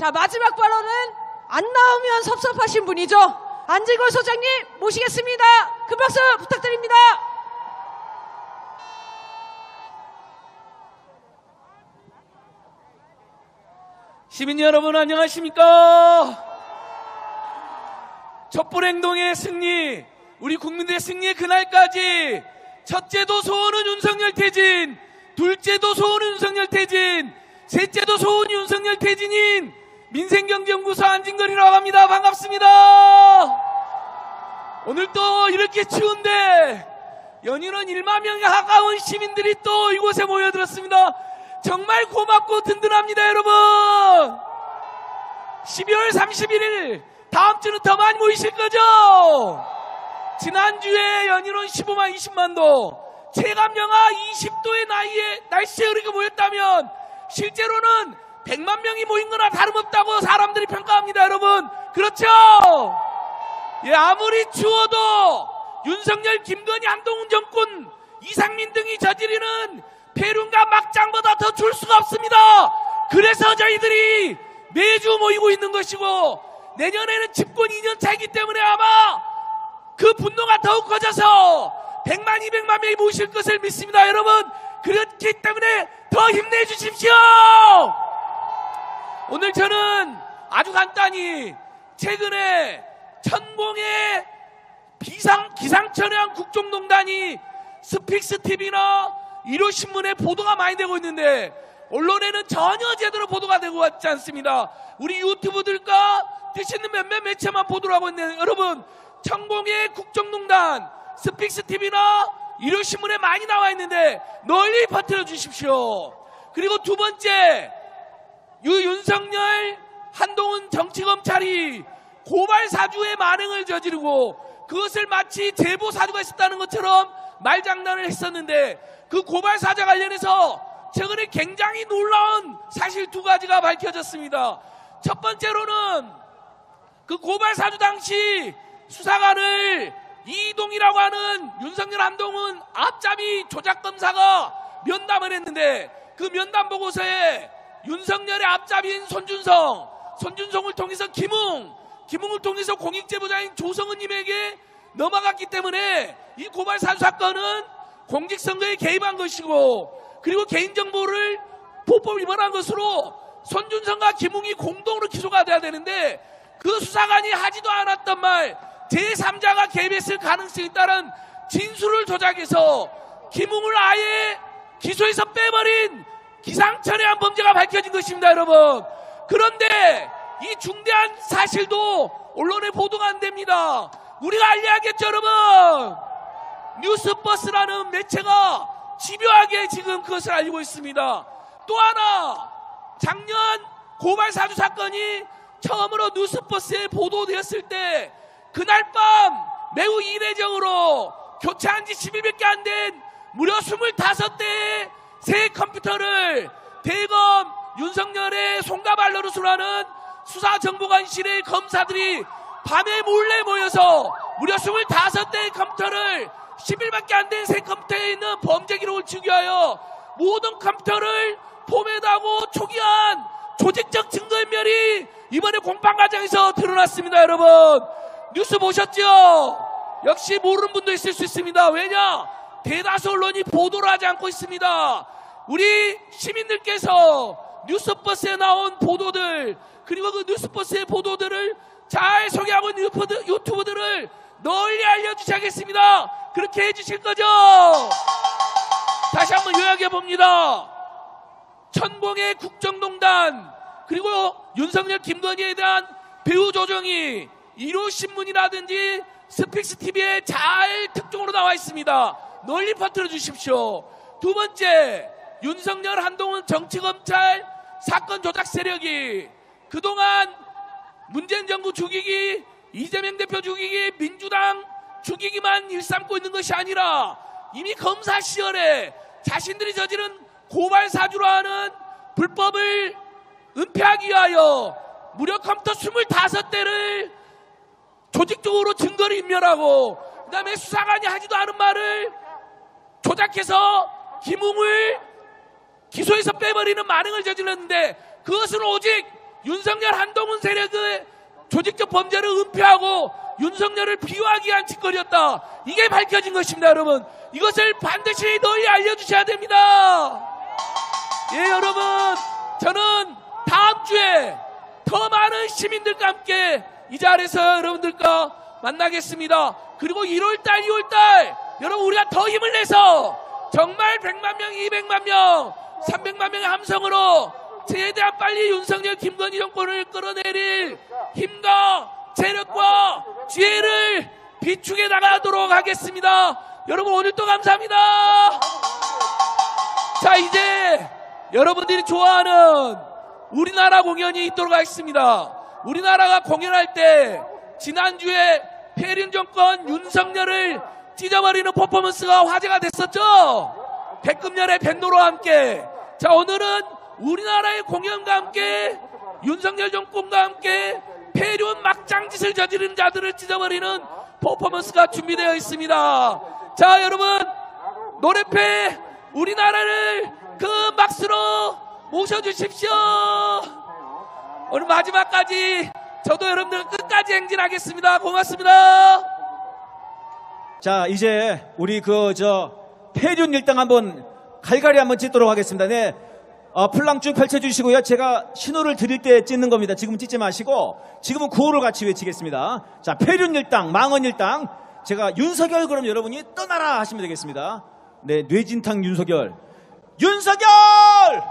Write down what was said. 자, 마지막 발언은 안 나오면 섭섭하신 분이죠. 안진걸 소장님 모시겠습니다. 큰 박수 부탁드립니다. 시민 여러분 안녕하십니까? 촛불행동의 승리, 우리 국민들의 승리의 그날까지 첫째도 소원은 윤석열 퇴진, 둘째도 소원은 윤석열 퇴진, 셋째도 소원은 윤석열 퇴진인 민생경제연구소 안진걸이라고 합니다. 반갑습니다. 오늘 또 이렇게 추운데 연인원 1만 명에 가까운 시민들이 또 이곳에 모여들었습니다. 정말 고맙고 든든합니다. 여러분, 12월 31일 다음 주는 더 많이 모이실 거죠? 지난주에 연인원 15만 20만도, 체감영하 20도의 날씨에 우리가 모였다면 실제로는 100만 명이 모인 거나 다름없다고 사람들이 평가합니다. 여러분, 그렇죠? 예, 아무리 추워도 윤석열, 김건희, 한동훈 정권, 이상민 등이 저지르는 폐륜과 막장보다 더 줄 수가 없습니다. 그래서 저희들이 매주 모이고 있는 것이고, 내년에는 집권 2년 차이기 때문에 아마 그 분노가 더욱 커져서 100만, 200만 명이 모실 것을 믿습니다. 여러분, 그렇기 때문에 더 힘내주십시오. 오늘 저는 아주 간단히 최근에 천공의 기상천외한 국정농단이 스픽스TV나 1호신문에 보도가 많이 되고 있는데, 언론에는 전혀 제대로 보도가 되고 있지 않습니다. 우리 유튜브들과 뜻 있는 몇몇 매체만 보도록 하고 있는데, 여러분, 천공의 국정농단 스픽스TV나 일요신문에 많이 나와 있는데 널리 퍼뜨려 주십시오. 그리고 두 번째, 윤석열, 한동훈 정치검찰이 고발사주의 만행을 저지르고 그것을 마치 제보사주가 있었다는 것처럼 말장난을 했었는데, 그 고발사주 관련해서 최근에 굉장히 놀라운 사실 두 가지가 밝혀졌습니다. 첫 번째로는 그 고발사주 당시 수사관을 이동이라고 하는 윤석열, 한동훈 앞잡이 조작검사가 면담을 했는데, 그 면담 보고서에 윤석열의 앞잡이인 손준성을 통해서 김웅을 통해서 공익제보자인 조성은님에게 넘어갔기 때문에 이 고발사주 사건은 공직선거에 개입한 것이고, 그리고 개인정보를 불법 위반한 것으로 손준성과 김웅이 공동으로 기소가 돼야 되는데, 그 수사관이 하지도 않았던 말, 제3자가 개입했을 가능성이 따른 진술을 조작해서 김웅을 아예 기소해서 빼버린 기상천외한 범죄가 밝혀진 것입니다. 여러분, 그런데 이 중대한 사실도 언론에 보도가 안 됩니다. 우리가 알려야겠죠. 여러분, 뉴스버스라는 매체가 집요하게 지금 그것을 알리고 있습니다. 또 하나, 작년 고발사주 사건이 처음으로 뉴스버스에 보도되었을 때 그날 밤 매우 이례적으로 교체한 지 10일밖에 안 된 무려 25대의 새 컴퓨터를 대검 윤석열의 손과 발로를 수사하는 수사정보관실의 검사들이 밤에 몰래 모여서 무려 25대의 컴퓨터를, 10일밖에 안 된 새 컴퓨터에 있는 범죄 기록을 증거하여 모든 컴퓨터를 포맷하고 초기한 조직적 증거인멸이 이번에 공판 과정에서 드러났습니다. 여러분, 뉴스 보셨죠? 역시 모르는 분도 있을 수 있습니다. 왜냐? 대다수 언론이 보도를 하지 않고 있습니다. 우리 시민들께서 뉴스버스에 나온 보도들, 그리고 그 뉴스버스의 보도들을 잘 소개하고 있는 유튜브들을 널리 알려주셔야겠습니다. 그렇게 해주실 거죠? 다시 한번 요약해봅니다. 천공의 국정농단, 그리고 윤석열, 김건희에 대한 배후 조정이 1호 신문이라든지 스픽스TV에 잘 특종으로 나와 있습니다. 널리 퍼뜨려 주십시오. 두 번째, 윤석열, 한동훈 정치검찰 사건 조작 세력이 그동안 문재인 정부 죽이기, 이재명 대표 죽이기, 민주당 죽이기만 일삼고 있는 것이 아니라 이미 검사 시절에 자신들이 저지른 고발사주로 하는 불법을 은폐하기 위하여 무려 컴퓨터 25대를 조직적으로 증거를 인멸하고, 그 다음에 수사관이 하지도 않은 말을 조작해서 김웅을 기소해서 빼버리는 만행을 저질렀는데, 그것은 오직 윤석열 한동훈 세력의 조직적 범죄를 은폐하고 윤석열을 비호하기 위한 짓거리였다. 이게 밝혀진 것입니다. 여러분, 이것을 반드시 널리 알려주셔야 됩니다. 예, 여러분, 저는 다음 주에 더 많은 시민들과 함께 이 자리에서 여러분들과 만나겠습니다. 그리고 1월달, 2월달 여러분, 우리가 더 힘을 내서 정말 100만 명, 200만 명, 300만 명의 함성으로 최대한 빨리 윤석열, 김건희 정권을 끌어내릴 힘과 재력과 지혜를 비축해 나가도록 하겠습니다. 여러분, 오늘도 감사합니다. 자, 이제 여러분들이 좋아하는 우리나라 공연이 있도록 하겠습니다. 우리나라가 공연할 때 지난주에 패륜 정권 윤석열을 찢어버리는 퍼포먼스가 화제가 됐었죠. 백금열의 밴드와 함께. 자, 오늘은 우리나라의 공연과 함께 윤석열 정권과 함께 패륜 막장짓을 저지른 자들을 찢어버리는 퍼포먼스가 준비되어 있습니다. 자, 여러분, 노래패 우리나라를 그 막스로 모셔주십시오. 오늘 마지막까지 저도 여러분들 끝까지 행진하겠습니다. 고맙습니다. 자, 이제 우리 패륜 일당 한번 갈갈이 한번 찢도록 하겠습니다. 네. 플랑 쭉 펼쳐주시고요. 제가 신호를 드릴 때 찢는 겁니다. 지금 찢지 마시고, 지금은 구호를 같이 외치겠습니다. 자, 패륜 일당, 망언 일당. 제가 윤석열, 그럼 여러분이 떠나라 하시면 되겠습니다. 네, 뇌진탕 윤석열. 윤석열!